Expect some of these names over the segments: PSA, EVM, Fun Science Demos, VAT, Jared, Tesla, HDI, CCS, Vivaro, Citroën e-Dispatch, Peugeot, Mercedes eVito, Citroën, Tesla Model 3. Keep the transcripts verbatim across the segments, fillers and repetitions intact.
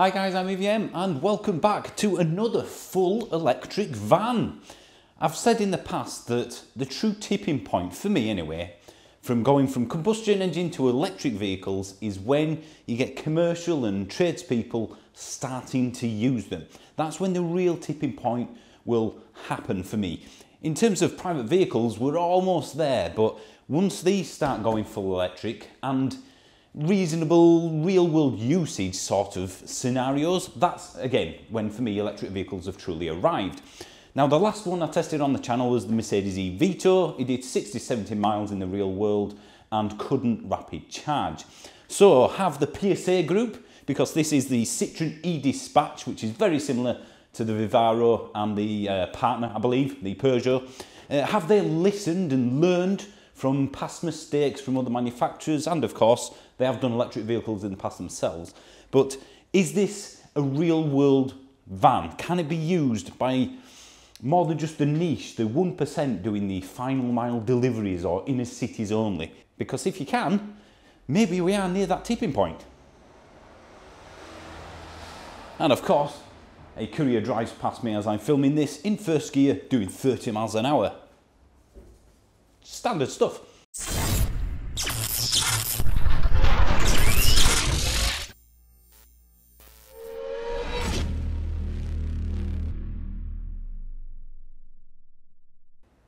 Hi guys, I'm E V M and welcome back to another full electric van. I've said in the past that the true tipping point, for me anyway, from going from combustion engine to electric vehicles is when you get commercial and tradespeople starting to use them. That's when the real tipping point will happen for me. In terms of private vehicles, we're almost there, but once these start going full electric and reasonable real-world usage sort of scenarios, that's again when for me electric vehicles have truly arrived. Now the last one I tested on the channel was the Mercedes eVito. It did sixty to seventy miles in the real world and couldn't rapid charge. So have the P S A group, because this is the Citroën e-Dispatch, which is very similar to the Vivaro and the uh, partner, I believe, the Peugeot. Uh, have they listened and learned from past mistakes from other manufacturers? And of course, they have done electric vehicles in the past themselves. But is this a real world van? Can it be used by more than just the niche, the one percent doing the final mile deliveries or inner cities only? Because if you can, maybe we are near that tipping point. And of course, a courier drives past me as I'm filming this in first gear doing thirty miles an hour. Standard stuff.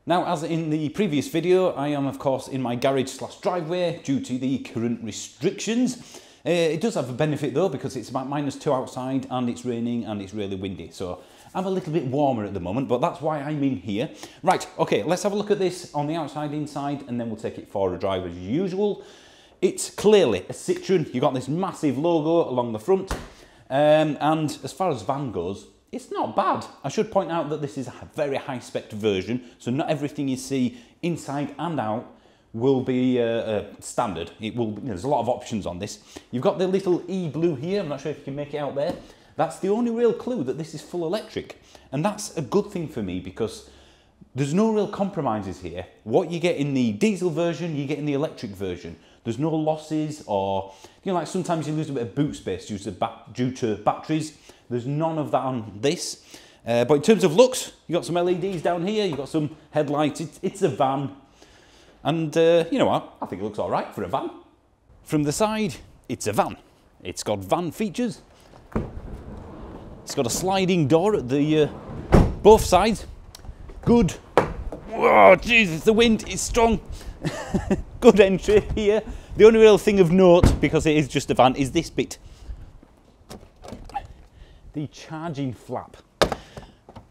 Now, as in the previous video, I am of course in my garage slash driveway due to the current restrictions. Uh, it does have a benefit though, because it's about minus two outside and it's raining and it's really windy. So I'm a little bit warmer at the moment, but that's why I'm in here. Right, okay, let's have a look at this on the outside, inside, and then we'll take it for a drive as usual. It's clearly a Citroën. You've got this massive logo along the front. Um, and as far as van goes, it's not bad. I should point out that this is a very high-spec version, so not everything you see inside and out will be uh, uh, standard. It will be, there's a lot of options on this. You've got the little e-blue here. I'm not sure if you can make it out there. That's the only real clue that this is full electric. And that's a good thing for me, because there's no real compromises here. What you get in the diesel version, you get in the electric version. There's no losses, or, you know, like sometimes you lose a bit of boot space due to, bat due to batteries. There's none of that on this. Uh, but in terms of looks, you've got some L E Ds down here, you've got some headlights. It's, it's a van. And uh, you know what? I think it looks all right for a van. From the side, it's a van. It's got van features. It's got a sliding door at the uh, both sides. Good. Oh, Jesus, the wind is strong. Good entry here. The only real thing of note, because it is just a van, is this bit. The charging flap.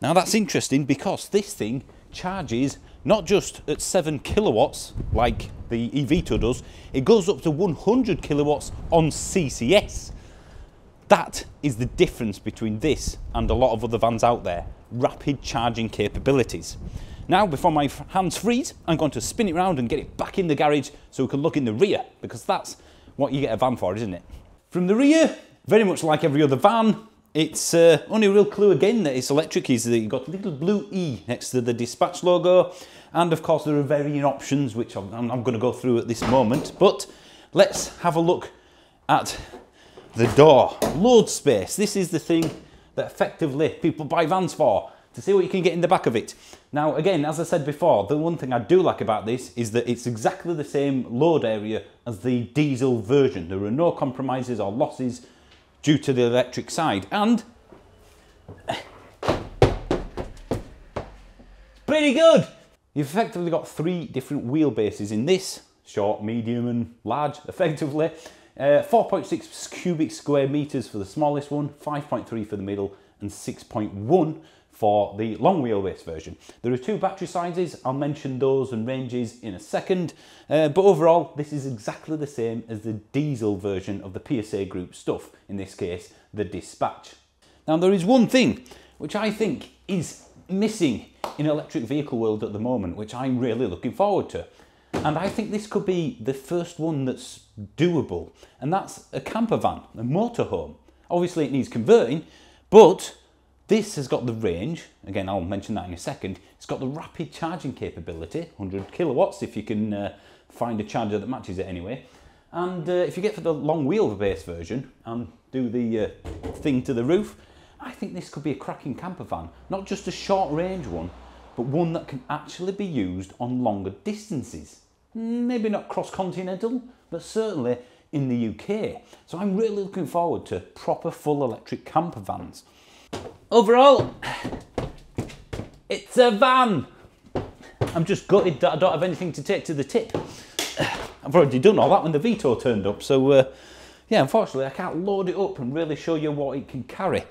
Now that's interesting, because this thing charges not just at seven kilowatts like the eVito does, it goes up to one hundred kilowatts on C C S. That is the difference between this and a lot of other vans out there. Rapid charging capabilities. Now, before my hands freeze, I'm going to spin it round and get it back in the garage so we can look in the rear, because that's what you get a van for, isn't it? From the rear, very much like every other van, it's uh, only a real clue again that it's electric is that you've got a little blue E next to the Dispatch logo. And of course there are varying options, which I'm, I'm going to go through at this moment, but let's have a look at the door. Load space. This is the thing that effectively people buy vans for, to see what you can get in the back of it. Now again, as I said before, the one thing I do like about this is that it's exactly the same load area as the diesel version. There are no compromises or losses due to the electric side, and it's pretty good. You've effectively got three different wheelbases in this, short, medium and large, effectively. Uh, four point six cubic square meters for the smallest one, five point three for the middle and six point one for the long wheelbase version. There are two battery sizes. I'll mention those and ranges in a second, uh, but overall this is exactly the same as the diesel version of the P S A group stuff, in this case the Dispatch. Now there is one thing which I think is missing in electric vehicle world at the moment, which I'm really looking forward to, and I think this could be the first one that's doable, and that's a camper van, a motorhome. Obviously it needs converting, but this has got the range, again I'll mention that in a second. It's got the rapid charging capability, one hundred kilowatts if you can uh, find a charger that matches it anyway. And uh, if you get for the long wheelbase version and do the uh, thing to the roof, I think this could be a cracking camper van. Not just a short range one, but one that can actually be used on longer distances. Maybe not cross-continental, but certainly in the U K. So I'm really looking forward to proper full electric camper vans. Overall, it's a van. I'm just gutted that I don't have anything to take to the tip. I've already done all that when the Vito turned up, so uh, yeah, unfortunately I can't load it up and really show you what it can carry.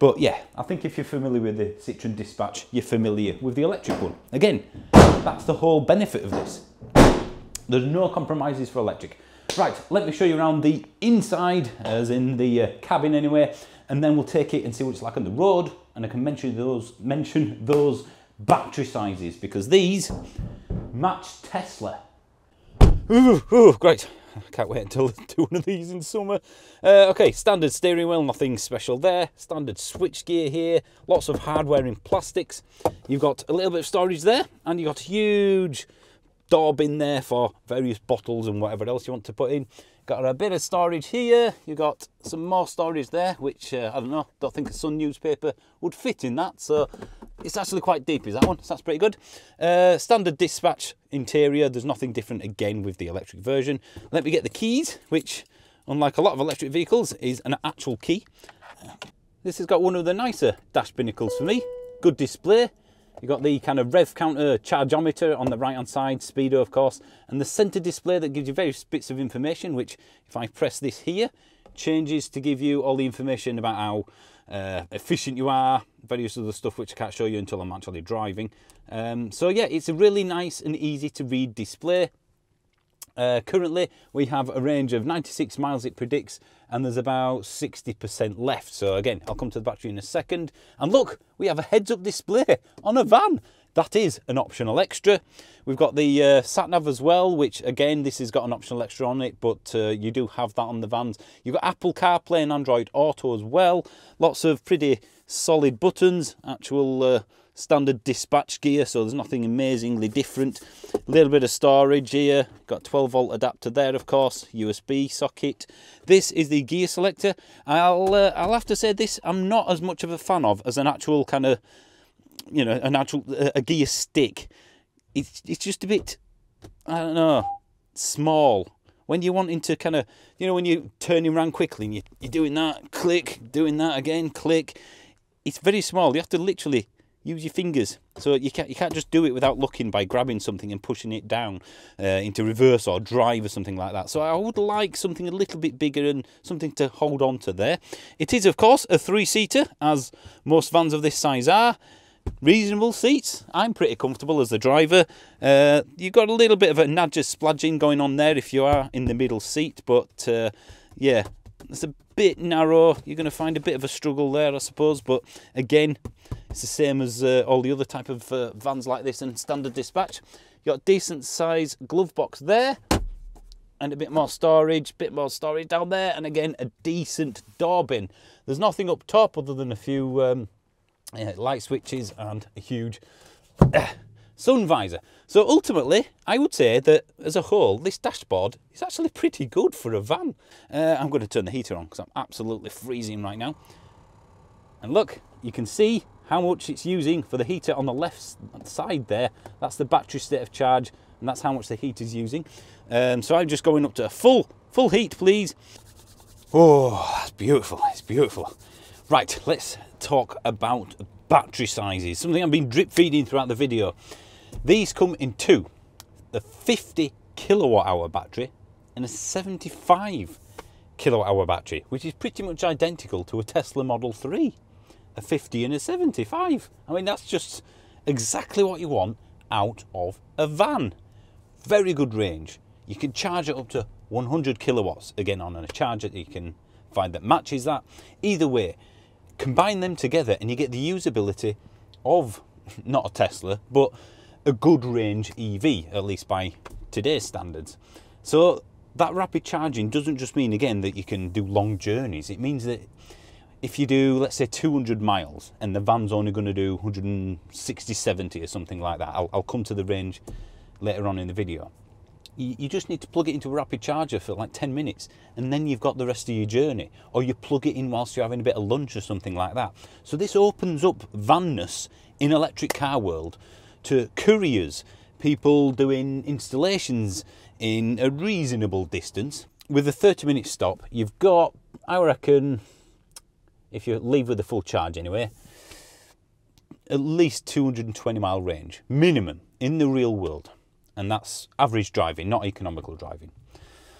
But yeah, I think if you're familiar with the Citroën Dispatch, you're familiar with the electric one. Again, that's the whole benefit of this. There's no compromises for electric. Right, let me show you around the inside, as in the uh, cabin anyway, and then we'll take it and see what it's like on the road, and I can mention those, mention those battery sizes, because these match Tesla. Ooh, ooh, great. I can't wait until I do one of these in summer. Uh, okay, standard steering wheel, nothing special there. Standard switch gear here, lots of hardware in plastics. You've got a little bit of storage there, and you've got a huge door bin there for various bottles and whatever else you want to put in. Got a bit of storage here, you've got some more storage there, which uh, I don't know, don't think a Sun newspaper would fit in that, so it's actually quite deep, is that one, so that's pretty good. Uh, standard Dispatch interior, there's nothing different again with the electric version. Let me get the keys, which, unlike a lot of electric vehicles, is an actual key. This has got one of the nicer dash binnacles for me, good display. You've got the kind of rev counter chargeometer on the right hand side, speedo of course, and the centre display that gives you various bits of information, which if I press this here, changes to give you all the information about how uh, efficient you are, various other stuff which I can't show you until I'm actually driving. Um, so yeah, it's a really nice and easy to read display. Uh, currently we have a range of ninety-six miles it predicts, and there's about sixty percent left, so again I'll come to the battery in a second. And look, we have a heads up display on a van. That is an optional extra. We've got the uh, sat nav as well, which again this has got an optional extra on it, but uh, you do have that on the vans. You've got Apple CarPlay and Android Auto as well, lots of pretty solid buttons, actual uh, standard Dispatch gear, so there's nothing amazingly different. A little bit of storage here, got twelve volt adapter there, of course, U S B socket. This is the gear selector. I'll uh, I'll have to say this, I'm not as much of a fan of as an actual kind of, you know, an actual uh, a gear stick. It's it's just a bit, I don't know, small. When you're wanting to kind of, you know, when you're turning around quickly and you, you're doing that, click, doing that again, click. It's very small. You have to literally use your fingers, so you can't, you can't just do it without looking by grabbing something and pushing it down uh, into reverse or drive or something like that. So I would like something a little bit bigger and something to hold on to there. It is of course a three-seater, as most vans of this size are. Reasonable seats, I'm pretty comfortable as the driver. Uh, you've got a little bit of a nadger splodging going on there if you are in the middle seat, but uh, yeah, it's a bit narrow. You're going to find a bit of a struggle there, I suppose, but again, it's the same as uh, all the other type of uh, vans like this and standard Dispatch. You've got a decent size glove box there, and a bit more storage, bit more storage down there, and again, a decent door bin. There's nothing up top other than a few um, yeah, light switches and a huge uh, sun visor. So ultimately, I would say that as a whole, this dashboard is actually pretty good for a van. Uh, I'm going to turn the heater on because I'm absolutely freezing right now. And look, you can see how much it's using for the heater on the left side there. That's the battery state of charge, and that's how much the heater's using. Um, so I'm just going up to a full, full heat, please. Oh, that's beautiful. It's beautiful. Right, let's talk about battery sizes, something I've been drip feeding throughout the video. These come in two, the fifty kilowatt hour battery and a seventy-five kilowatt hour battery, which is pretty much identical to a Tesla Model three, a fifty and a seventy-five. I mean, that's just exactly what you want out of a van. Very good range. You can charge it up to one hundred kilowatts, again on a charger that you can find that matches that. Either way, combine them together and you get the usability of not a Tesla, but a good range E V, at least by today's standards. So that rapid charging doesn't just mean again that you can do long journeys. It means that if you do, let's say, two hundred miles and the van's only going to do one hundred sixty, seventy or something like that. I'll, I'll come to the range later on in the video. you just need to plug it into a rapid charger for like ten minutes, and then you've got the rest of your journey. Or you plug it in whilst you're having a bit of lunch or something like that. So this opens up vanness in electric car world to couriers, people doing installations in a reasonable distance. With a thirty minute stop, you've got, I reckon, if you leave with a full charge anyway, at least two hundred twenty mile range, minimum, in the real world. And that's average driving, not economical driving.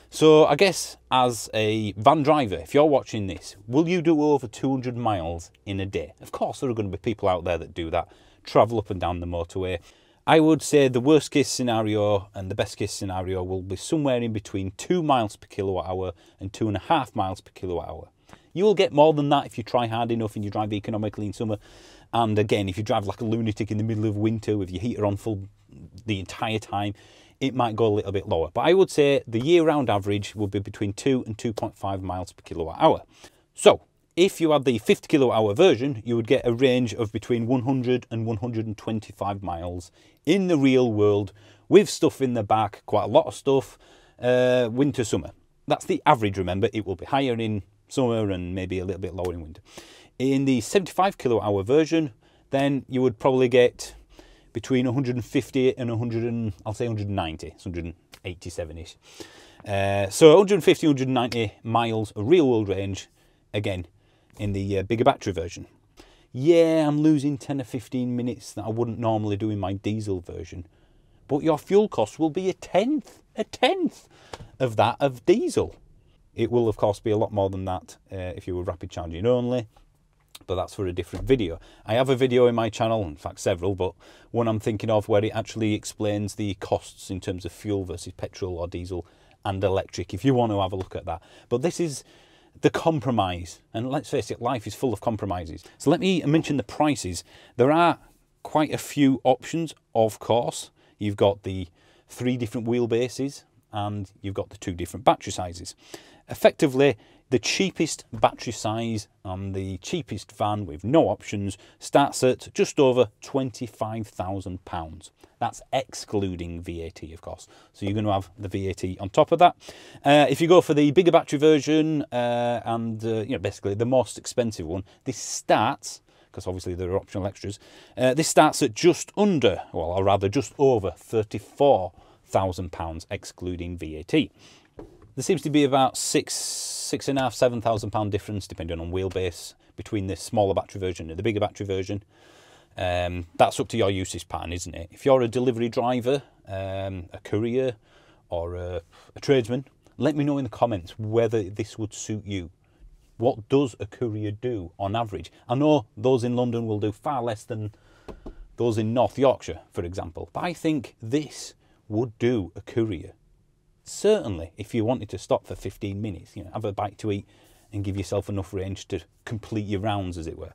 So I guess as a van driver, if you're watching this, will you do over two hundred miles in a day? Of course there are going to be people out there that do that, travel up and down the motorway. I would say the worst case scenario and the best case scenario will be somewhere in between two miles per kilowatt hour and two and a half miles per kilowatt hour. You will get more than that if you try hard enough and you drive economically in summer. And again, if you drive like a lunatic in the middle of winter with your heater on full the entire time, it might go a little bit lower. But I would say the year-round average would be between two and two point five miles per kilowatt hour. So if you had the fifty kilowatt hour version, you would get a range of between one hundred and one hundred twenty-five miles in the real world, with stuff in the back, quite a lot of stuff, uh, winter, summer. That's the average, remember. It will be higher in summer and maybe a little bit lower in winter. In the seventy-five kilowatt hour version, then you would probably get between one hundred fifty and one hundred, I'll say one hundred ninety, it's one hundred eighty-seven-ish. Uh, so one hundred fifty, one hundred ninety miles, a real world range, again, in the uh, bigger battery version. Yeah, I'm losing ten or fifteen minutes that I wouldn't normally do in my diesel version, but your fuel cost will be a tenth, a tenth of that of diesel. It will, of course, be a lot more than that uh, if you were rapid charging only, but that's for a different video. I have a video in my channel, in fact several, but one I'm thinking of where it actually explains the costs in terms of fuel versus petrol or diesel and electric, if you want to have a look at that. But this is the compromise, and let's face it, life is full of compromises. So let me mention the prices. There are quite a few options, of course. You've got the three different wheelbases, and you've got the two different battery sizes. Effectively, the cheapest battery size and the cheapest van with no options starts at just over twenty-five thousand pounds. That's excluding V A T, of course. So you're going to have the V A T on top of that. Uh, if you go for the bigger battery version uh, and uh, you know, basically the most expensive one, this starts, because obviously there are optional extras, uh, this starts at just under, well, or rather just over thirty-four thousand pounds excluding V A T. There seems to be about six, six and a half, seven thousand pound difference, depending on wheelbase, between the smaller battery version and the bigger battery version. Um, that's up to your usage pattern, isn't it? If you're a delivery driver, um, a courier, or a, a tradesman, let me know in the comments whether this would suit you. What does a courier do on average? I know those in London will do far less than those in North Yorkshire, for example. But I think this would do a courier. Certainly, if you wanted to stop for fifteen minutes, you know, have a bite to eat and give yourself enough range to complete your rounds, as it were.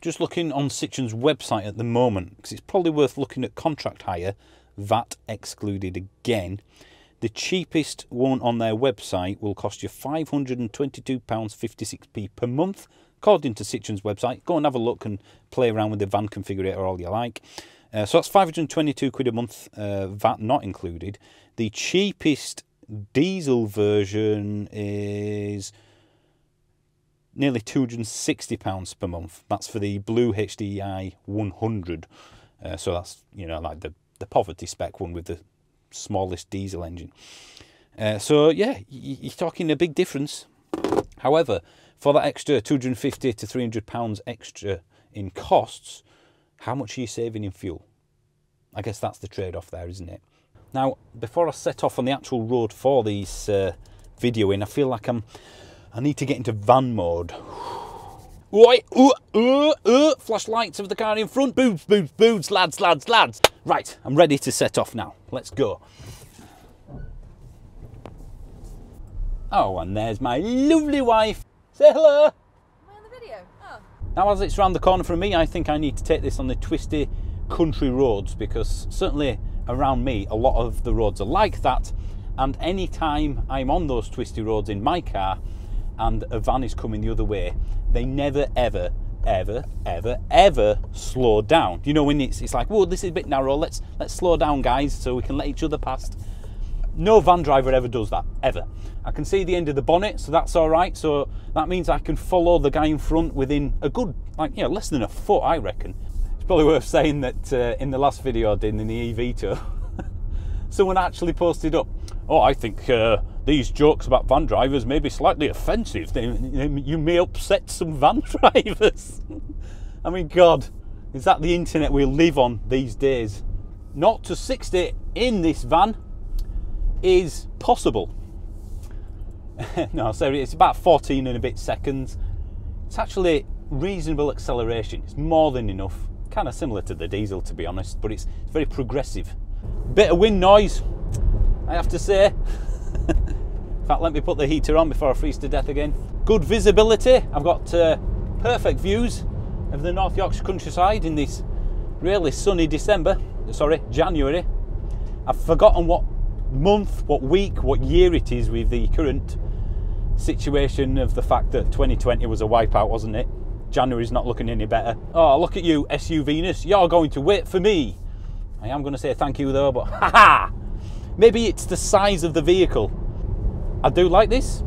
Just looking on Citroën's website at the moment, because it's probably worth looking at contract hire, V A T excluded again. The cheapest one on their website will cost you five hundred twenty-two pounds fifty-six per month, according to Citroën's website. Go and have a look and play around with the van configurator all you like. Uh, so that's five hundred twenty-two quid a month, uh, V A T not included. The cheapest diesel version is nearly two hundred sixty pounds per month. That's for the blue H D I one hundred. Uh, so that's, you know, like the, the poverty spec one with the smallest diesel engine. Uh, so yeah, you're talking a big difference. However, for that extra two hundred fifty to three hundred pounds extra in costs, how much are you saving in fuel? I guess that's the trade-off there, isn't it? Now, before I set off on the actual road for these uh, videoing, I feel like I'm, I need to get into van mode. Oi, uh, uh, uh, flashlights of the car in front, boobs, boobs, boobs, lads, lads, lads. Right, I'm ready to set off now. Let's go. Oh, and there's my lovely wife. Say hello. Am I on the video? Oh. Now, as it's round the corner from me, I think I need to take this on the twisty country roads, because certainly around me a lot of the roads are like that, and any time I'm on those twisty roads in my car and a van is coming the other way, they never ever ever ever ever slow down. You know, when it's, it's like, whoa, this is a bit narrow, let's let's slow down guys so we can let each other past. No van driver ever does that, ever. I can see the end of the bonnet, so that's all right. So that means I can follow the guy in front within a good, like, you know, less than a foot, I reckon. It's probably worth saying that uh, in the last video I did in the E Vito, someone actually posted up, oh, I think uh, these jokes about van drivers may be slightly offensive. They, you may upset some van drivers. I mean, God, is that the internet we live on these days? zero to sixty in this van is possible. No, so it's about fourteen and a bit seconds. It's actually reasonable acceleration. It's more than enough. Kind of similar to the diesel, to be honest, but it's very progressive. Bit of wind noise, I have to say. In fact, let me put the heater on before I freeze to death again. Good visibility. I've got uh, perfect views of the North Yorkshire countryside in this really sunny December. Sorry, January. I've forgotten what month, what week, what year it is with the current situation of the fact that twenty twenty was a wipeout, wasn't it? January's not looking any better. Oh, look at you, S U Venus. You're going to wait for me. I am going to say thank you though, but haha! Maybe it's the size of the vehicle. I do like this.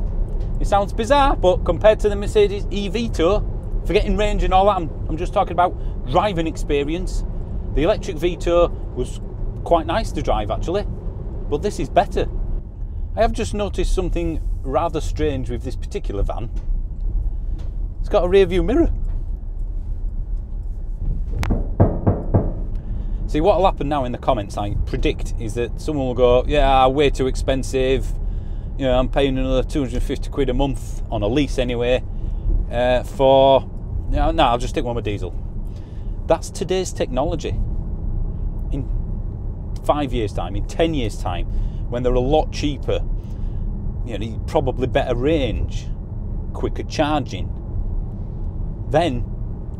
It sounds bizarre, but compared to the Mercedes e-Vito, forgetting range and all that, I'm, I'm just talking about driving experience. The electric Vito was quite nice to drive actually, but this is better. I have just noticed something rather strange with this particular van. It's got a rear view mirror. See, what will happen now in the comments, I predict, is that someone will go, yeah, way too expensive, you know, I'm paying another two hundred and fifty quid a month on a lease anyway, uh, for, you know, no, I'll just stick one with diesel. That's today's technology. In five years' time, in ten years' time, when they're a lot cheaper, you know, probably better range, quicker charging, then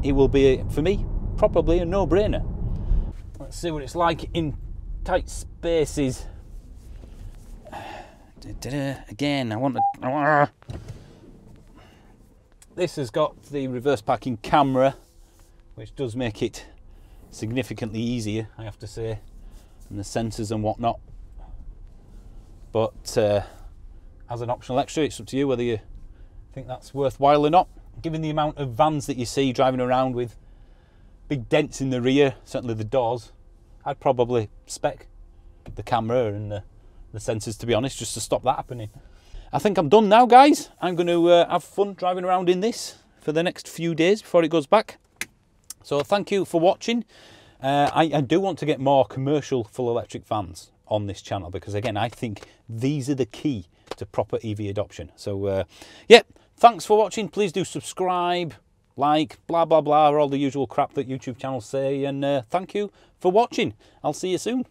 it will be, for me, probably a no-brainer. Let's see what it's like in tight spaces. Again, I want to... This has got the reverse parking camera, which does make it significantly easier, I have to say, and the sensors and whatnot. But uh, as an optional extra, it's up to you whether you think that's worthwhile or not. Given the amount of vans that you see driving around with big dents in the rear, certainly the doors, I'd probably spec the camera and the, the sensors, to be honest, just to stop that happening. I think I'm done now, guys. I'm going to uh, have fun driving around in this for the next few days before it goes back. So thank you for watching. Uh, I, I do want to get more commercial full electric vans on this channel because, again, I think these are the key to proper E V adoption. So, uh, yeah, thanks for watching. Please do subscribe, like, blah blah blah, all the usual crap that YouTube channels say, and uh, thank you for watching. I'll see you soon.